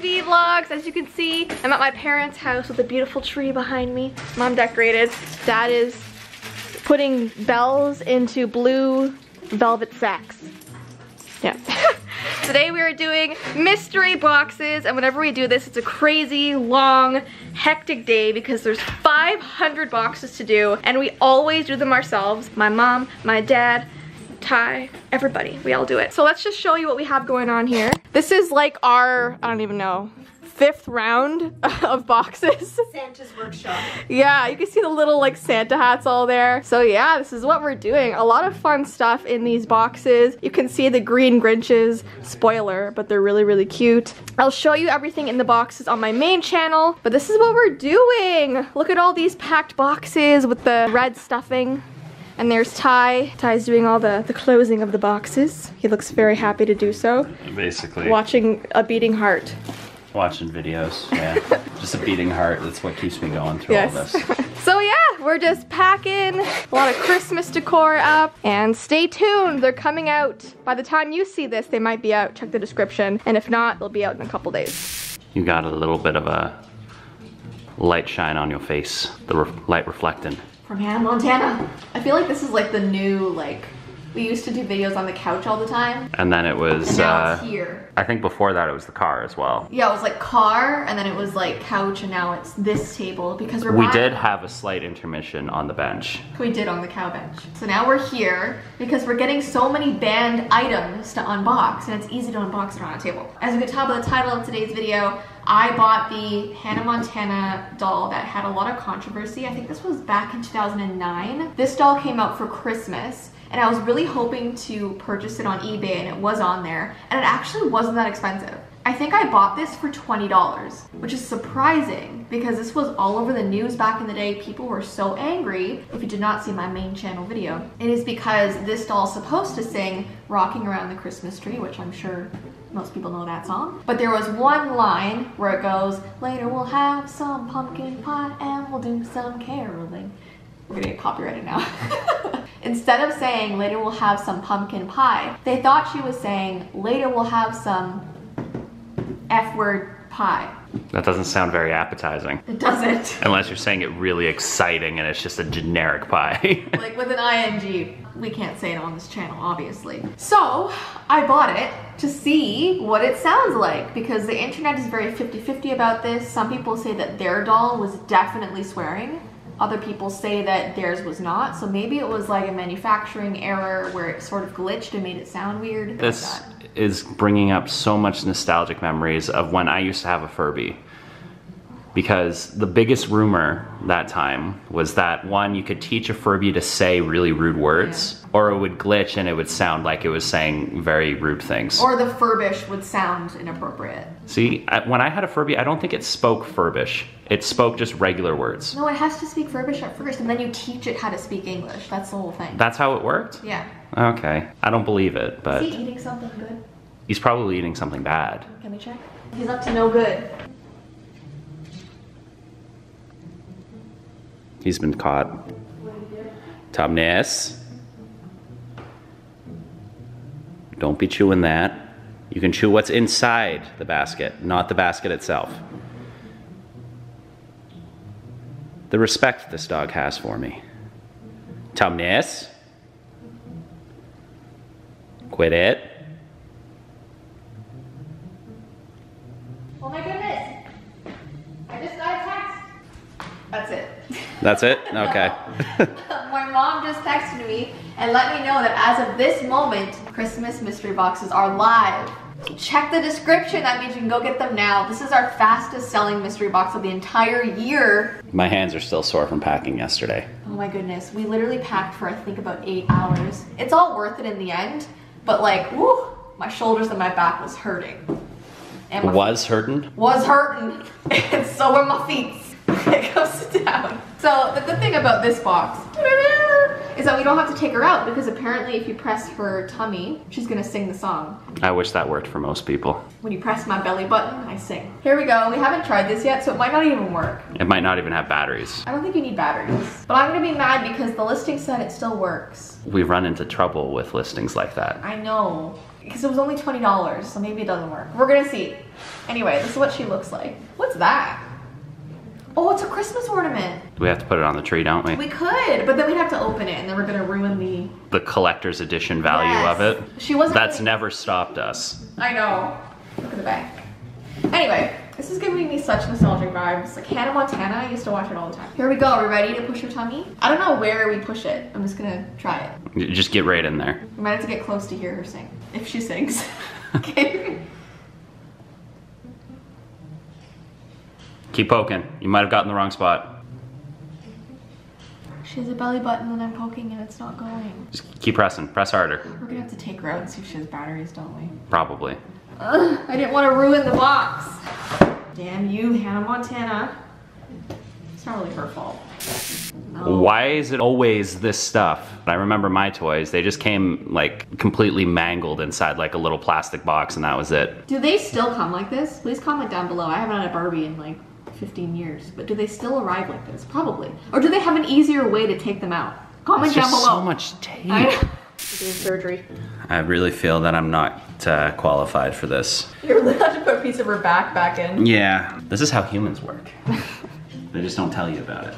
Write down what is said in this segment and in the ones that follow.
Vlogs. As you can see, I'm at my parents' house with a beautiful tree behind me. Mom decorated. Dad is putting bells into blue velvet sacks. Yeah. Today we are doing mystery boxes, and whenever we do this, it's a crazy, long, hectic day because there's 500 boxes to do, and we always do them ourselves. My mom, my dad, Tye, everybody, we all do it. So let's just show you what we have going on here. This is like our, I don't even know, 5th round of boxes. Santa's workshop. Yeah, you can see the little like Santa hats all there. So yeah, this is what we're doing. A lot of fun stuff in these boxes. You can see the green Grinches, spoiler, but they're really, really cute. I'll show you everything in the boxes on my main channel, but this is what we're doing. Look at all these packed boxes with the red stuffing. And there's Tye. Ty's doing all the closing of the boxes. He looks very happy to do so. Basically. Watching a beating heart. Watching videos, yeah. Just a beating heart, that's what keeps me going through all this. So yeah, we're just packing a lot of Christmas decor up. And stay tuned, they're coming out. By the time you see this, they might be out. Check the description. And if not, they'll be out in a couple days. You got a little bit of a light shine on your face. The light reflecting. From Hannah Montana. I feel like this is like the new, like, we used to do videos on the couch all the time. And then it was, now it's here. I think before that it was the car as well. Yeah, it was like car, and then it was like couch, and now it's this table because we're We did have a slight intermission on the bench. We did on the cow bench. So now we're here because we're getting so many banned items to unbox, and it's easy to unbox it on a table. As you can tell by the title of today's video, I bought the Hannah Montana doll that had a lot of controversy. I think this was back in 2009. This doll came out for Christmas, and I was really hoping to purchase it on eBay, and it was on there, and it actually wasn't that expensive. I think I bought this for $20, which is surprising because this was all over the news back in the day. People were so angry. If you did not see my main channel video, it is because this doll is supposed to sing Rocking Around the Christmas Tree, which I'm sure most people know that song. But there was one line where it goes, "Later we'll have some pumpkin pie and we'll do some caroling." We're gonna get copyrighted now. Instead of saying, "Later we'll have some pumpkin pie," they thought she was saying, "Later we'll have some F-word pie." That doesn't sound very appetizing. It doesn't. Unless you're saying it really exciting and it's just a generic pie. Like with an ING. We can't say it on this channel, obviously. So I bought it to see what it sounds like because the internet is very 50-50 about this. Some people say that their doll was definitely swearing. Other people say that theirs was not. So maybe it was like a manufacturing error where it sort of glitched and made it sound weird. This is bringing up so much nostalgic memories of when I used to have a Furby. Because the biggest rumor that time was that one, you could teach a Furby to say really rude words, or it would glitch and it would sound like it was saying very rude things. Or the Furbish would sound inappropriate. See, when I had a Furby, I don't think it spoke Furbish. It spoke just regular words. No, it has to speak Furbish at first, and then you teach it how to speak English. That's the whole thing. That's how it worked? Yeah. Okay. I don't believe it, but... Is he eating something good? He's probably eating something bad. Can we check? He's up to no good. He's been caught. Tomness. Don't be chewing that. You can chew what's inside the basket, not the basket itself. The respect this dog has for me. Tomness. Quit it. Oh my goodness. I just got a text. That's it. That's it? Okay. My mom just texted me and let me know that as of this moment, Christmas mystery boxes are live. Check the description, that means you can go get them now. This is our fastest selling mystery box of the entire year. My hands are still sore from packing yesterday. Oh my goodness, we literally packed for I think about 8 hours. It's all worth it in the end, but like, woo, my shoulders and my back was hurting. And was hurting? Was hurting, and so were my feet. it goes down. So the good thing about this box is that we don't have to take her out, because apparently if you press her tummy, she's gonna sing the song. I wish that worked for most people. When you press my belly button, I sing. Here we go. We haven't tried this yet, so it might not even work. It might not even have batteries. I don't think you need batteries. But I'm gonna be mad because the listing said it still works. We run into trouble with listings like that. I know. Because it was only $20, so maybe it doesn't work. We're gonna see. Anyway, this is what she looks like. What's that? Oh, it's a Christmas ornament. We have to put it on the tree, don't we? We could, but then we'd have to open it, and then we're gonna ruin the collector's edition value of it. She wasn't. That's never stopped us. I know. Look at the back. Anyway, this is giving me such nostalgic vibes. Like Hannah Montana, I used to watch it all the time. Here we go. Are we ready to push her tummy? I don't know where we push it. I'm just gonna try it. You just get right in there. We might have to get close to hear her sing. If she sings. Okay. Keep poking. You might have gotten the wrong spot. She has a belly button and I'm poking and it's not going. Just keep pressing. Press harder. We're gonna have to take her out and see if she has batteries, don't we? Probably. Ugh, I didn't want to ruin the box. Damn you, Hannah Montana. It's not really her fault. No. Why is it always this stuff? I remember my toys, they just came like completely mangled inside like a little plastic box and that was it. Do they still come like this? Please comment down below. I haven't had a Barbie in like 15 years, but do they still arrive like this? Probably. Or do they have an easier way to take them out? Comment down below. So much tape. I know. Doing surgery. I really feel that I'm not qualified for this. You really have to put a piece of her back in. Yeah. This is how humans work. They just don't tell you about it.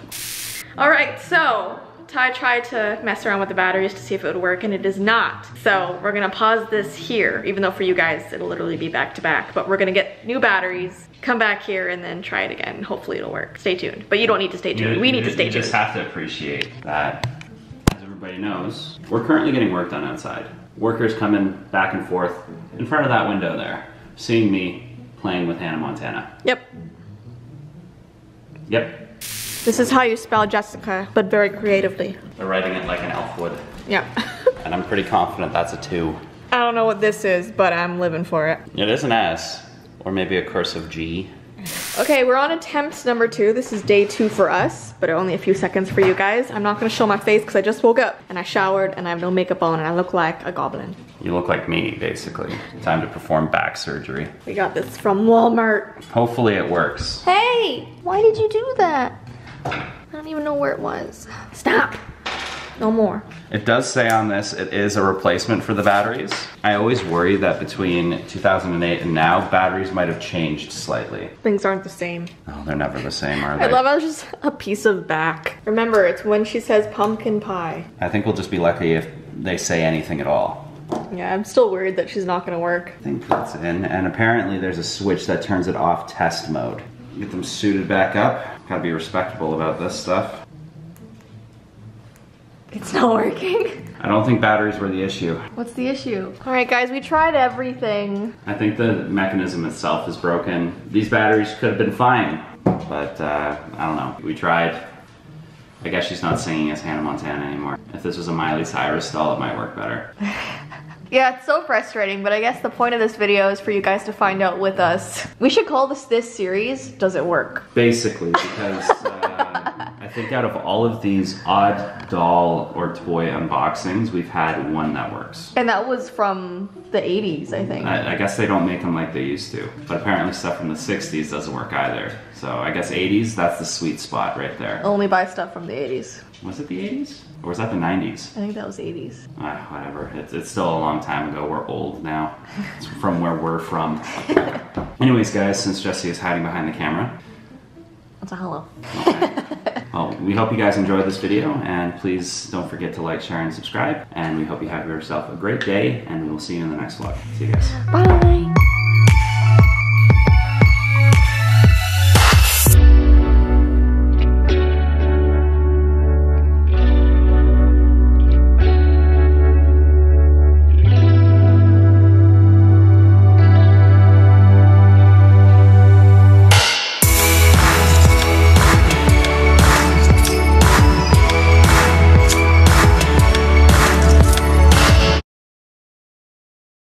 All right, so Tye tried to mess around with the batteries to see if it would work, and it does not. So we're gonna pause this here, even though for you guys, it'll literally be back to back, but we're gonna get new batteries, come back here, and then try it again. Hopefully it'll work. Stay tuned, but you don't need to stay tuned. We need to stay tuned. You just have to appreciate that, as everybody knows, we're currently getting work done outside. Workers coming back and forth in front of that window there, seeing me playing with Hannah Montana. Yep. Yep. This is how you spell Jessica, but very creatively. They're writing it like an elf would. Yeah. And I'm pretty confident that's a 2. I don't know what this is, but I'm living for it. It is an S, or maybe a cursive G. Okay, we're on attempt number 2. This is day 2 for us, but only a few seconds for you guys. I'm not gonna show my face because I just woke up and I showered and I have no makeup on and I look like a goblin. You look like me, basically. Time to perform back surgery. We got this from Walmart. Hopefully it works. Hey, why did you do that? I don't even know where it was. Stop. No more. It does say on this, it is a replacement for the batteries. I always worry that between 2008 and now, batteries might have changed slightly. Things aren't the same. Oh, they're never the same, are they? I love how it's just a piece of back. Remember, it's when she says pumpkin pie. I think we'll just be lucky if they say anything at all. Yeah, I'm still worried that she's not gonna work. I think that's in, and apparently there's a switch that turns it off test mode. Get them suited back up. Gotta be respectable about this stuff. It's not working. I don't think batteries were the issue. What's the issue? All right, guys, we tried everything. I think the mechanism itself is broken. These batteries could have been fine, but I don't know. We tried. I guess she's not singing as Hannah Montana anymore. If this was a Miley Cyrus doll, it might work better. Yeah, it's so frustrating, but I guess the point of this video is for you guys to find out with us. We should call this series, Does It Work? Basically, because I think out of all of these odd doll or toy unboxings, we've had one that works. And that was from the 80s, I think. I guess they don't make them like they used to, but apparently stuff from the 60s doesn't work either. So I guess 80s, that's the sweet spot right there. Only buy stuff from the 80s. Was it the 80s? Or was that the 90s? I think that was the 80s. Whatever. It's still a long time ago. We're old now. It's from where we're from. Anyways, guys, since Jessii is hiding behind the camera. That's a hello. Okay. Well, we hope you guys enjoyed this video, and please don't forget to like, share, and subscribe. And we hope you have yourself a great day, and we will see you in the next vlog. See you guys. Bye.